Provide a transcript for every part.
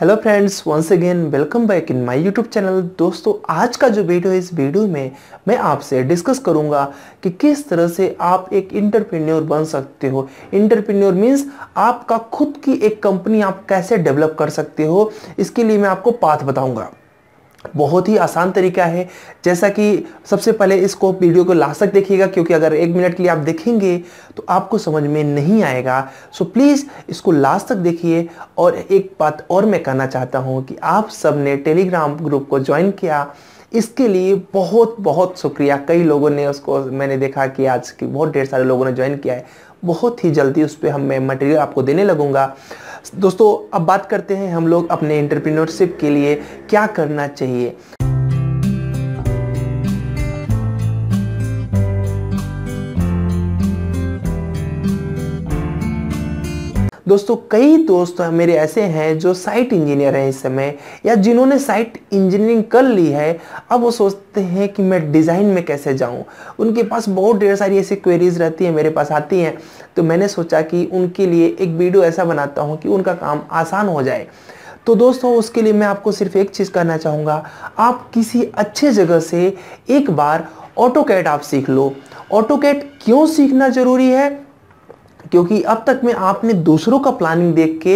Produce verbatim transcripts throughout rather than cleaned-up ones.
Hello friends, once again welcome back in my YouTube channel. दोस्तों, आज का जो वीडियो है, इस वीडियो में मैं आपसे डिस्कस करूंगा कि किस तरह से आप एक एंटरप्रेन्योर बन सकते हो। एंटरप्रेन्योर मींस आपका खुद की एक कंपनी आप कैसे डेवलप कर सकते हो, इसके लिए मैं आपको पाथ बताऊंगा। बहुत ही आसान तरीका है, जैसा कि सबसे पहले इसको वीडियो को लास्ट तक देखिएगा, क्योंकि अगर एक मिनट के लिए आप देखेंगे तो आपको समझ में नहीं आएगा। सो प्लीज़ इसको लास्ट तक देखिए। और एक बात और मैं कहना चाहता हूँ कि आप सब ने टेलीग्राम ग्रुप को ज्वाइन किया, इसके लिए बहुत बहुत शुक्रिया। कई लोगों ने उसको, मैंने देखा कि आज की बहुत ढेर सारे लोगों ने ज्वाइन किया है। बहुत ही जल्दी उस पर हम मैं मटेरियल आपको देने लगूंगा। दोस्तों, अब बात करते हैं हम लोग अपने एंटरप्रेन्योरशिप के लिए क्या करना चाहिए। दोस्तों, कई दोस्त मेरे ऐसे हैं जो साइट इंजीनियर हैं इस समय, या जिन्होंने साइट इंजीनियरिंग कर ली है। अब वो सोचते हैं कि मैं डिज़ाइन में कैसे जाऊं। उनके पास बहुत ढेर सारी ऐसी क्वेरीज रहती हैं, मेरे पास आती हैं। तो मैंने सोचा कि उनके लिए एक वीडियो ऐसा बनाता हूं कि उनका काम आसान हो जाए। तो दोस्तों, उसके लिए मैं आपको सिर्फ एक चीज़ कहना चाहूँगा, आप किसी अच्छे जगह से एक बार ऑटोकैड आप सीख लो। ऑटोकैड क्यों सीखना ज़रूरी है? क्योंकि अब तक में आपने दूसरों का प्लानिंग देख के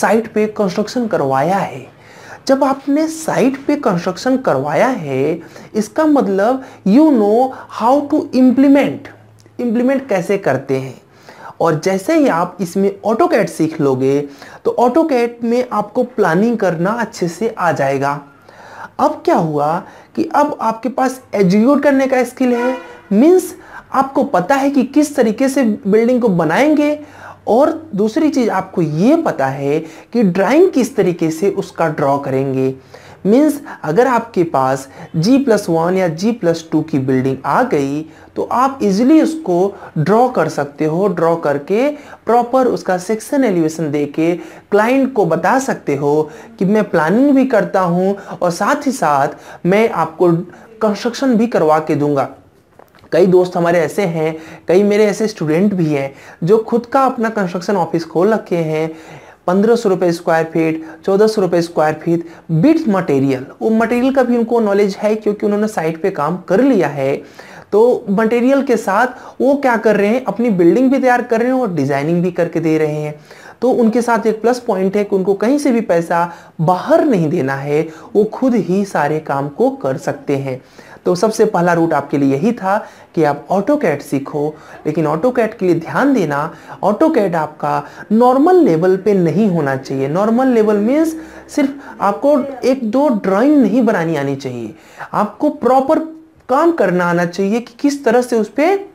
साइट पे कंस्ट्रक्शन करवाया है। जब आपने साइट पे कंस्ट्रक्शन करवाया है, इसका मतलब you know how to implement implement कैसे करते हैं। और जैसे ही आप इसमें ऑटोकैड सीख लोगे तो ऑटोकैड में आपको प्लानिंग करना अच्छे से आ जाएगा। अब क्या हुआ कि अब आपके पास एग्जीक्यूट करने का स्किल है, मीन्स आपको पता है कि किस तरीके से बिल्डिंग को बनाएंगे। और दूसरी चीज़, आपको ये पता है कि ड्राइंग किस तरीके से उसका ड्रॉ करेंगे। मीन्स अगर आपके पास जी प्लस वन या जी प्लस टू की बिल्डिंग आ गई तो आप इजीली उसको ड्रॉ कर सकते हो। ड्रॉ करके प्रॉपर उसका सेक्शन एलिवेशन देके क्लाइंट को बता सकते हो कि मैं प्लानिंग भी करता हूँ और साथ ही साथ मैं आपको कंस्ट्रक्शन भी करवा के दूंगा। कई दोस्त हमारे ऐसे हैं, कई मेरे ऐसे स्टूडेंट भी हैं जो खुद का अपना कंस्ट्रक्शन ऑफिस खोल रखे हैं। पंद्रह सौ रुपये स्क्वायर फीट, चौदह सौ रुपये स्क्वायर फीट विथ मटेरियल, वो मटेरियल का भी उनको नॉलेज है क्योंकि उन्होंने साइट पे काम कर लिया है। तो मटेरियल के साथ वो क्या कर रहे हैं, अपनी बिल्डिंग भी तैयार कर रहे हैं और डिज़ाइनिंग भी करके दे रहे हैं। तो उनके साथ एक प्लस पॉइंट है कि उनको कहीं से भी पैसा बाहर नहीं देना है, वो खुद ही सारे काम को कर सकते हैं। तो सबसे पहला रूट आपके लिए यही था कि आप ऑटोकैड सीखो। लेकिन ऑटोकैड के लिए ध्यान देना, ऑटोकैड आपका नॉर्मल लेवल पे नहीं होना चाहिए। नॉर्मल लेवल मीन्स सिर्फ आपको एक दो ड्राइंग नहीं बनानी आनी चाहिए, आपको प्रॉपर काम करना आना चाहिए कि किस तरह से उस पर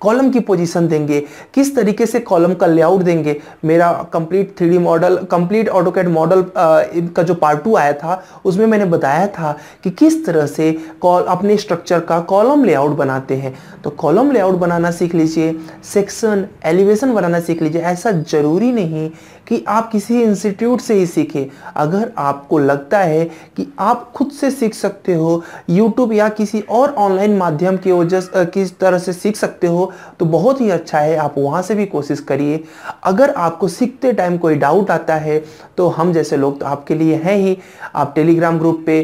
कॉलम की पोजीशन देंगे, किस तरीके से कॉलम का लेआउट देंगे। मेरा complete three D model, complete AutoCAD model का जो पार्ट टू आया था, उसमें मैंने बताया था कि किस तरह से कॉल अपने स्ट्रक्चर का कॉलम लेआउट बनाते हैं। तो कॉलम लेआउट बनाना सीख लीजिए, सेक्शन एलिवेशन बनाना सीख लीजिए। ऐसा ज़रूरी नहीं कि आप किसी इंस्टीट्यूट से ही सीखें। अगर आपको लगता है कि आप खुद से सीख सकते हो, यूट्यूब या किसी और ऑनलाइन माध्यम के वजह किस तरह से सीख सकते हो, तो बहुत ही अच्छा है, आप वहां से भी कोशिश करिए। अगर आपको सीखते टाइम कोई डाउट आता है तो हम जैसे लोग तो आपके लिए हैं ही। आप टेलीग्राम ग्रुप पे,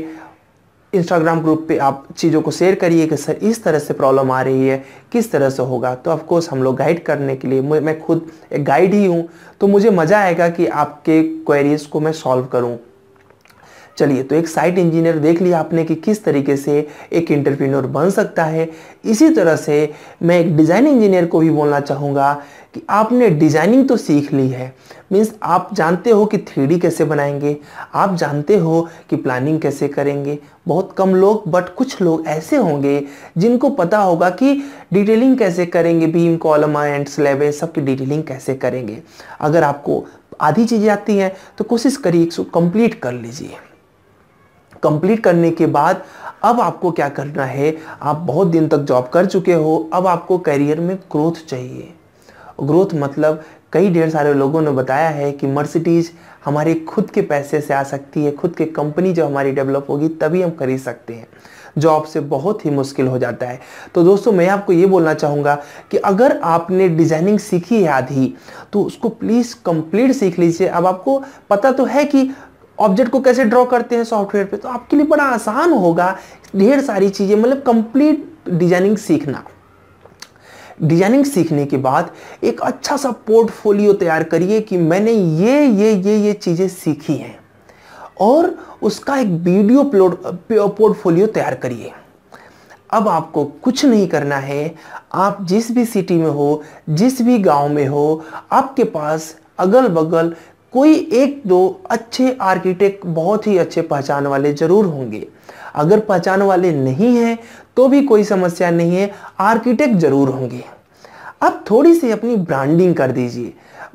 इंस्टाग्राम ग्रुप पे आप चीज़ों को शेयर करिए कि सर इस तरह से प्रॉब्लम आ रही है, किस तरह से होगा। तो ऑफकोर्स हम लोग गाइड करने के लिए, मैं खुद एक गाइड ही हूँ, तो मुझे मज़ा आएगा कि आपके क्वेरीज को मैं सॉल्व करूँ। चलिए, तो एक साइट इंजीनियर देख लिया आपने कि किस तरीके से एक एंटरप्रेन्योर बन सकता है। इसी तरह से मैं एक डिज़ाइन इंजीनियर को भी बोलना चाहूँगा कि आपने डिज़ाइनिंग तो सीख ली है, मीन्स आप जानते हो कि थ्री डी कैसे बनाएंगे, आप जानते हो कि प्लानिंग कैसे करेंगे। बहुत कम लोग, बट कुछ लोग ऐसे होंगे जिनको पता होगा कि डिटेलिंग कैसे करेंगे, बीम, कॉलम एंड स्लैब, सबकी डिटेलिंग कैसे करेंगे। अगर आपको आधी चीज़ें आती हैं तो कोशिश करिए इसको कंप्लीट कर लीजिए। कंप्लीट करने के बाद अब आपको क्या करना है, आप बहुत दिन तक जॉब कर चुके हो, अब आपको करियर में ग्रोथ चाहिए। ग्रोथ मतलब कई ढेर सारे लोगों ने बताया है कि मर्सिडीज हमारे खुद के पैसे से आ सकती है, खुद के कंपनी जब हमारी डेवलप होगी तभी हम खरीद सकते हैं। जॉब से बहुत ही मुश्किल हो जाता है। तो दोस्तों मैं आपको ये बोलना चाहूँगा कि अगर आपने डिज़ाइनिंग सीखी है आधी तो उसको प्लीज़ कंप्लीट सीख लीजिए। अब आपको पता तो है कि ऑब्जेक्ट को कैसे ड्रॉ करते हैं सॉफ्टवेयर पे, तो आपके लिए बड़ा आसान होगा ढेर सारी चीज़ें, मतलब कंप्लीट डिजाइनिंग सीखना। डिजाइनिंग सीखने के बाद एक अच्छा सा पोर्टफोलियो तैयार करिए कि मैंने ये ये ये ये चीज़ें सीखी हैं, और उसका एक वीडियो अपलोड पोर्टफोलियो तैयार करिए। अब आपको कुछ नहीं करना है, आप जिस भी सिटी में हो, जिस भी गाँव में हो, आपके पास अगल बगल कोई एक दो अच्छे आर्किटेक्ट, बहुत ही अच्छे पहचान वाले जरूर होंगे। अगर पहचान वाले नहीं हैं तो भी कोई समस्या नहीं है, आर्किटेक्ट जरूर होंगे। अब थोड़ी सी अपनी ब्रांडिंग कर दीजिए।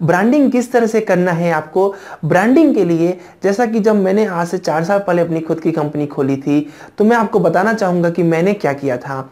ब्रांडिंग किस तरह से करना है आपको? ब्रांडिंग के लिए, जैसा कि जब मैंने आज से चार साल पहले अपनी खुद की कंपनी खोली थी तो मैं आपको बताना चाहूँगा कि मैंने क्या किया था।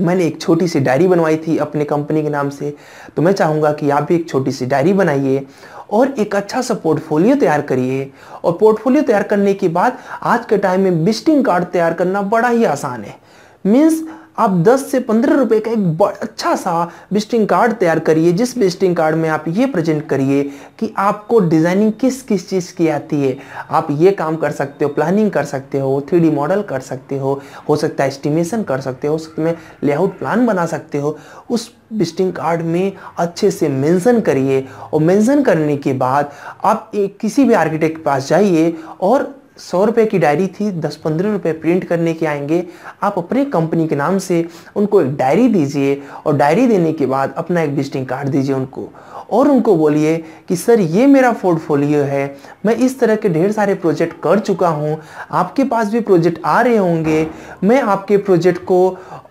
मैंने एक छोटी सी डायरी बनवाई थी अपने कंपनी के नाम से, तो मैं चाहूँगा कि आप भी एक छोटी सी डायरी बनाइए और एक अच्छा सा पोर्टफोलियो तैयार करिए। और पोर्टफोलियो तैयार करने के बाद आज के टाइम में विजिटिंग कार्ड तैयार करना बड़ा ही आसान है। मीन्स आप दस से पंद्रह रुपए का एक अच्छा सा विजिटिंग कार्ड तैयार करिए, जिस विजिटिंग कार्ड में आप ये प्रेजेंट करिए कि आपको डिज़ाइनिंग किस किस चीज़ की आती है, आप ये काम कर सकते हो, प्लानिंग कर सकते हो, थ्री डी मॉडल कर सकते हो हो सकता है एस्टिमेशन कर सकते हो, उसमें लेआउट प्लान बना सकते हो। उस विजिटिंग कार्ड में अच्छे से मेंशन करिए, और मेंशन करने के बाद आप एक किसी भी आर्किटेक्ट के पास जाइए, और सौ रुपये की डायरी थी, दस पंद्रह रुपये प्रिंट करने के आएंगे, आप अपने कंपनी के नाम से उनको एक डायरी दीजिए, और डायरी देने के बाद अपना एक विजिटिंग कार्ड दीजिए उनको, और उनको बोलिए कि सर ये मेरा पोर्टफोलियो है, मैं इस तरह के ढेर सारे प्रोजेक्ट कर चुका हूँ, आपके पास भी प्रोजेक्ट आ रहे होंगे, मैं आपके प्रोजेक्ट को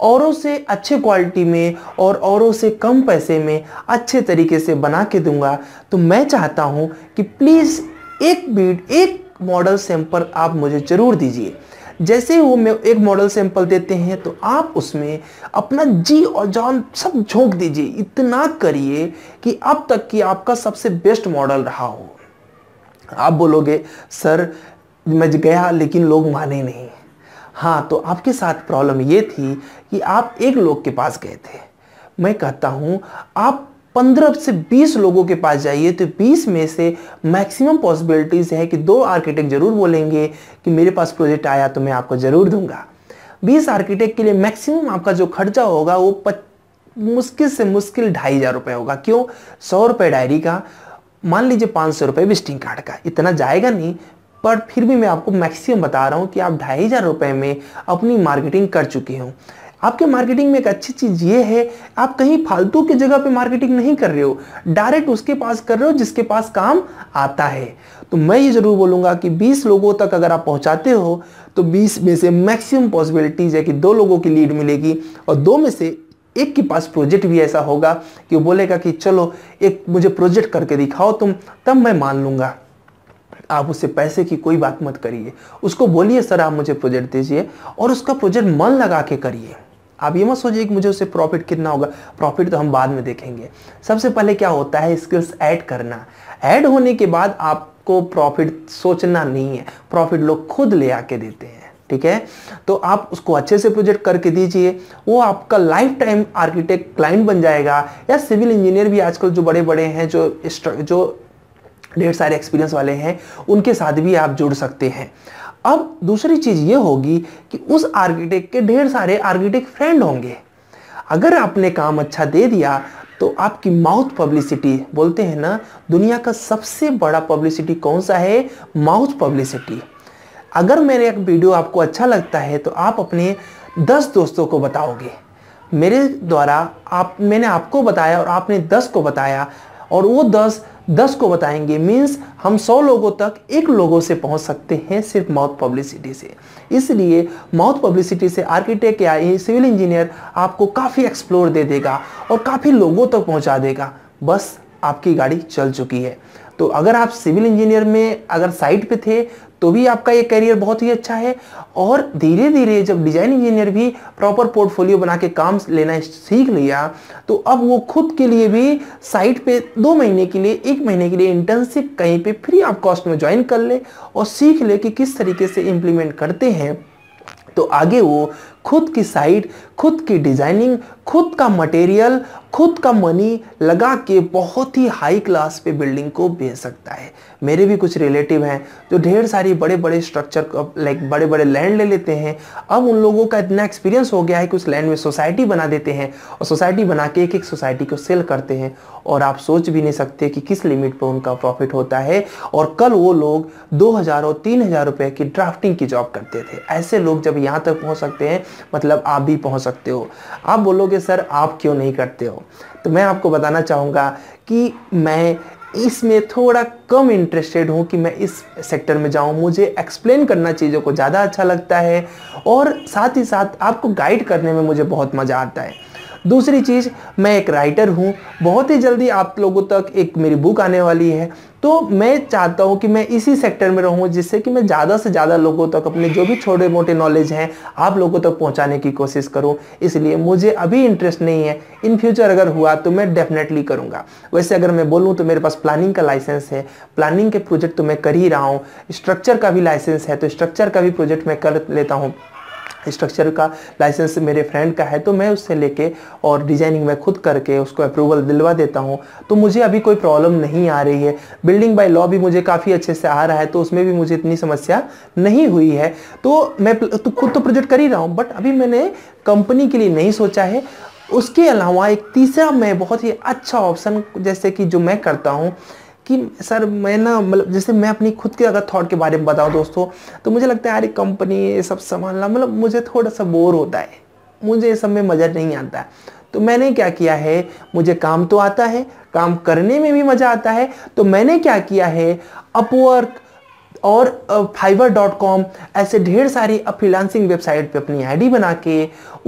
औरों से अच्छे क्वालिटी में और औरों से कम पैसे में अच्छे तरीके से बना के दूँगा। तो मैं चाहता हूँ कि प्लीज़ एक बीड एक मॉडल सैंपल आप मुझे ज़रूर दीजिए। जैसे वो मैं एक मॉडल सैंपल देते हैं तो आप उसमें अपना जी और जान सब झोंक दीजिए, इतना करिए कि अब तक की आपका सबसे बेस्ट मॉडल रहा हो। आप बोलोगे सर मैं गया लेकिन लोग माने नहीं। हाँ, तो आपके साथ प्रॉब्लम ये थी कि आप एक लोग के पास गए थे। मैं कहता हूँ आप पंद्रह से बीस लोगों के पास जाइए, तो बीस में से मैक्सिमम पॉसिबिलिटीज़ है कि दो आर्किटेक्ट ज़रूर बोलेंगे कि मेरे पास प्रोजेक्ट आया तो मैं आपको ज़रूर दूंगा। बीस आर्किटेक्ट के लिए मैक्सिमम आपका जो खर्चा होगा वो पच मुश्किल से मुश्किल ढाई हज़ार रुपये होगा। क्यों? सौ रुपये डायरी का, मान लीजिए पाँच सौ रुपये विजिटिंग कार्ड का, इतना जाएगा नहीं, पर फिर भी मैं आपको मैक्सिमम बता रहा हूँ कि आप ढाई हज़ार रुपये में अपनी मार्केटिंग कर चुके हों। आपके मार्केटिंग में एक अच्छी चीज़ ये है, आप कहीं फालतू की जगह पे मार्केटिंग नहीं कर रहे हो, डायरेक्ट उसके पास कर रहे हो जिसके पास काम आता है। तो मैं ये ज़रूर बोलूँगा कि बीस लोगों तक अगर आप पहुँचाते हो तो बीस में से मैक्सिमम पॉसिबिलिटीज़ है कि दो लोगों की लीड मिलेगी, और दो में से एक के पास प्रोजेक्ट भी ऐसा होगा कि वो बोलेगा कि चलो एक मुझे प्रोजेक्ट करके दिखाओ तुम, तब मैं मान लूँगा। आप उससे पैसे की कोई बात मत करिए, उसको बोलिए सर आप मुझे प्रोजेक्ट दीजिए, और उसका प्रोजेक्ट मन लगा के करिए। आप ये मत सोचिए कि मुझे उससे प्रॉफिट कितना होगा, प्रॉफिट तो हम बाद में देखेंगे। सबसे पहले क्या होता है, स्किल्स ऐड करना। ऐड होने के बाद आपको प्रॉफिट सोचना नहीं है, प्रॉफिट लोग खुद ले आके देते हैं। ठीक है, तो आप उसको अच्छे से प्रोजेक्ट करके दीजिए, वो आपका लाइफ टाइम आर्किटेक्ट क्लाइंट बन जाएगा। या सिविल इंजीनियर भी आजकल जो बड़े बड़े हैं, जो जो ढेर सारे एक्सपीरियंस वाले हैं, उनके साथ भी आप जुड़ सकते हैं। अब दूसरी चीज़ ये होगी कि उस आर्किटेक्ट के ढेर सारे आर्किटेक्ट फ्रेंड होंगे। अगर आपने काम अच्छा दे दिया तो आपकी माउथ पब्लिसिटी, बोलते हैं ना दुनिया का सबसे बड़ा पब्लिसिटी कौन सा है, माउथ पब्लिसिटी। अगर मेरे एक वीडियो आपको अच्छा लगता है तो आप अपने दस दोस्तों को बताओगे, मेरे द्वारा आप मैंने आपको बताया और आपने दस को बताया, और वो दस दस को बताएंगे। मीन्स हम सौ लोगों तक एक लोगों से पहुंच सकते हैं सिर्फ माउथ पब्लिसिटी से। इसलिए माउथ पब्लिसिटी से आर्किटेक्ट या सिविल इंजीनियर आपको काफ़ी एक्सप्लोर दे देगा और काफ़ी लोगों तक पहुंचा देगा, बस आपकी गाड़ी चल चुकी है। तो अगर आप सिविल इंजीनियर में अगर साइट पे थे तो भी आपका ये करियर बहुत ही अच्छा है। और धीरे धीरे जब डिज़ाइन इंजीनियर भी प्रॉपर पोर्टफोलियो बना के काम लेना सीख लिया तो अब वो खुद के लिए भी साइट पे दो महीने के लिए, एक महीने के लिए इंटर्नशिप कहीं पे फ्री ऑफ कॉस्ट में ज्वाइन कर ले और सीख ले कि किस तरीके से इम्प्लीमेंट करते हैं तो आगे वो खुद की साइट, खुद की डिज़ाइनिंग, खुद का मटेरियल, खुद का मनी लगा के बहुत ही हाई क्लास पे बिल्डिंग को बेच सकता है। मेरे भी कुछ रिलेटिव हैं जो ढेर सारी बड़े बड़े स्ट्रक्चर लाइक बड़े बड़े लैंड ले लेते हैं। अब उन लोगों का इतना एक्सपीरियंस हो गया है कि उस लैंड में सोसाइटी बना देते हैं और सोसाइटी बना के एक एक सोसाइटी को सेल करते हैं, और आप सोच भी नहीं सकते कि किस लिमिट पर उनका प्रॉफिट होता है। और कल वो लोग दो हज़ार और तीन हज़ार रुपये की ड्राफ्टिंग की जॉब करते थे। ऐसे लोग जब यहाँ तक पहुँच सकते हैं, मतलब आप भी पहुँच सकते हो। आप बोलोगे सर आप क्यों नहीं करते हो, तो मैं आपको बताना चाहूँगा कि मैं इसमें थोड़ा कम इंटरेस्टेड हूँ कि मैं इस सेक्टर में जाऊँ। मुझे एक्सप्लेन करना चीज़ों को ज़्यादा अच्छा लगता है और साथ ही साथ आपको गाइड करने में मुझे बहुत मज़ा आता है। दूसरी चीज़, मैं एक राइटर हूँ। बहुत ही जल्दी आप लोगों तक एक मेरी बुक आने वाली है, तो मैं चाहता हूँ कि मैं इसी सेक्टर में रहूँ जिससे कि मैं ज़्यादा से ज़्यादा लोगों तक अपने जो भी छोटे मोटे नॉलेज हैं आप लोगों तक पहुँचाने की कोशिश करूँ। इसलिए मुझे अभी इंटरेस्ट नहीं है, इन फ्यूचर अगर हुआ तो मैं डेफिनेटली करूँगा। वैसे अगर मैं बोलूँ तो मेरे पास प्लानिंग का लाइसेंस है, प्लानिंग के प्रोजेक्ट तो मैं कर ही रहा हूँ, स्ट्रक्चर का भी लाइसेंस है तो स्ट्रक्चर का भी प्रोजेक्ट मैं कर लेता हूँ। स्ट्रक्चर का लाइसेंस मेरे फ्रेंड का है तो मैं उससे लेके और डिजाइनिंग में खुद करके उसको अप्रूवल दिलवा देता हूँ, तो मुझे अभी कोई प्रॉब्लम नहीं आ रही है। बिल्डिंग बाय लॉ भी मुझे काफ़ी अच्छे से आ रहा है, तो उसमें भी मुझे इतनी समस्या नहीं हुई है। तो मैं तो खुद तो प्रोजेक्ट कर ही रहा हूँ, बट अभी मैंने कंपनी के लिए नहीं सोचा है। उसके अलावा एक तीसरा मैं बहुत ही अच्छा ऑप्शन, जैसे कि जो मैं करता हूँ कि सर मैं ना मतलब जैसे मैं अपनी खुद के अगर थॉट के बारे में बताऊं दोस्तों, तो मुझे लगता है यार कंपनी ये सब संभालना मतलब मुझे थोड़ा सा बोर होता है, मुझे इस सब में मज़ा नहीं आता है। तो मैंने क्या किया है, मुझे काम तो आता है, काम करने में भी मज़ा आता है, तो मैंने क्या किया है अपवर्क और फाइवर डॉट कॉम ऐसे ढेर सारी फ्रीलांसिंग वेबसाइट पे अपनी आईडी बना के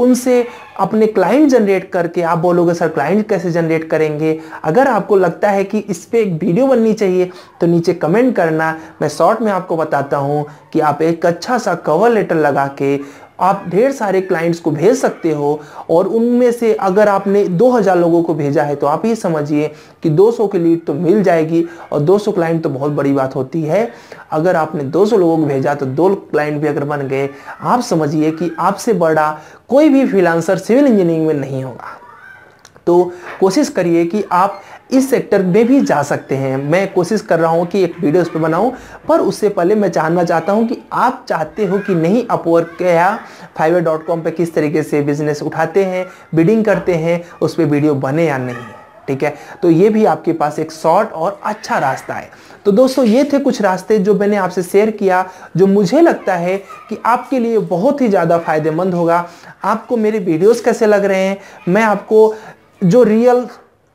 उनसे अपने क्लाइंट जनरेट करके, आप बोलोगे सर क्लाइंट कैसे जनरेट करेंगे, अगर आपको लगता है कि इस पर एक वीडियो बननी चाहिए तो नीचे कमेंट करना, मैं शॉर्ट में आपको बताता हूँ कि आप एक अच्छा सा कवर लेटर लगा के आप ढेर सारे क्लाइंट्स को भेज सकते हो। और उनमें से अगर आपने दो हज़ार लोगों को भेजा है तो आप ये समझिए कि दो सौ की लीड तो मिल जाएगी, और दो सौ क्लाइंट तो बहुत बड़ी बात होती है। अगर आपने दो सौ लोगों को भेजा तो दो क्लाइंट भी अगर बन गए, आप समझिए कि आपसे बड़ा कोई भी फ्रीलांसर सिविल इंजीनियरिंग में नहीं होगा। तो कोशिश करिए कि आप इस सेक्टर में भी जा सकते हैं। मैं कोशिश कर रहा हूं कि एक वीडियो उस पर बनाऊं, पर उससे पहले मैं जानना चाहता हूं कि आप चाहते हो कि नहीं अपवर्क या फाइवर डॉट कॉम पर किस तरीके से बिजनेस उठाते हैं, बिडिंग करते हैं, उस पर वीडियो बने या नहीं, ठीक है। तो ये भी आपके पास एक शॉर्ट और अच्छा रास्ता है। तो दोस्तों ये थे कुछ रास्ते जो मैंने आपसे शेयर किया, जो मुझे लगता है कि आपके लिए बहुत ही ज़्यादा फायदेमंद होगा। आपको मेरे वीडियोज़ कैसे लग रहे हैं, मैं आपको जो रियल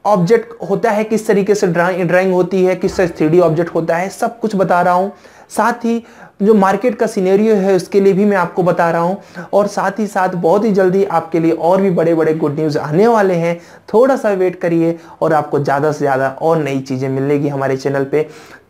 ऑब्जेक्ट होता है किस तरीके से ड्राइंग होती है, किस तरह थ्री डी ऑब्जेक्ट होता है, सब कुछ बता रहा हूँ। साथ ही जो मार्केट का सिनेरियो है उसके लिए भी मैं आपको बता रहा हूँ, और साथ ही साथ बहुत ही जल्दी आपके लिए और भी बड़े बड़े गुड न्यूज़ आने वाले हैं। थोड़ा सा वेट करिए और आपको ज़्यादा से ज़्यादा और नई चीज़ें मिलेगी हमारे चैनल पे।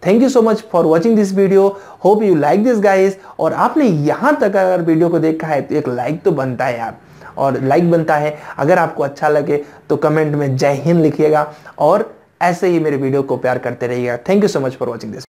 Thank you so much for watching this video, hope you like this guys. और आपने यहाँ तक अगर वीडियो को देखा है तो एक लाइक तो बनता है यार, और लाइक बनता है। अगर आपको अच्छा लगे तो कमेंट में जय हिंद लिखिएगा, और ऐसे ही मेरे वीडियो को प्यार करते रहिएगा। Thank you so much for watching this.